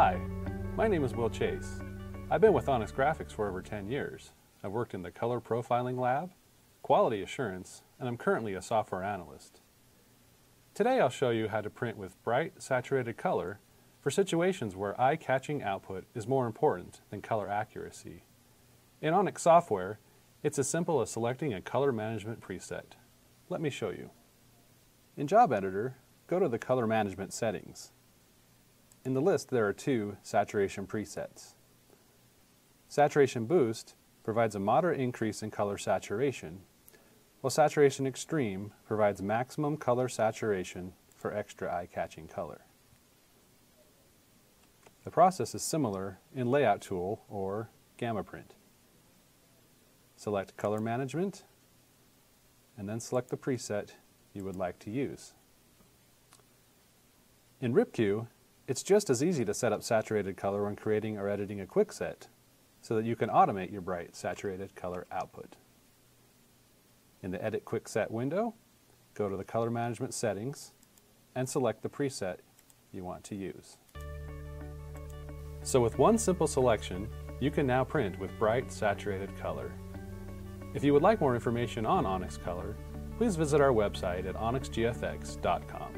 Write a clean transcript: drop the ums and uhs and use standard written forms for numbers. Hi, my name is Will Chase. I've been with Onyx Graphics for over 10 years. I've worked in the color profiling lab, quality assurance, and I'm currently a software analyst. Today I'll show you how to print with bright, saturated color for situations where eye-catching output is more important than color accuracy. In Onyx software, it's as simple as selecting a color management preset. Let me show you. In Job Editor, go to the color management settings. In the list, there are two saturation presets. Saturation Boost provides a moderate increase in color saturation, while Saturation Extreme provides maximum color saturation for extra eye-catching color. The process is similar in Layout Tool or Gamma Print. Select Color Management, and then select the preset you would like to use. In RIPQ, it's just as easy to set up saturated color when creating or editing a quick set, so that you can automate your bright, saturated color output. In the Edit Quick Set window, go to the Color Management settings and select the preset you want to use. So with one simple selection, you can now print with bright, saturated color. If you would like more information on Onyx Color, please visit our website at onyxgfx.com.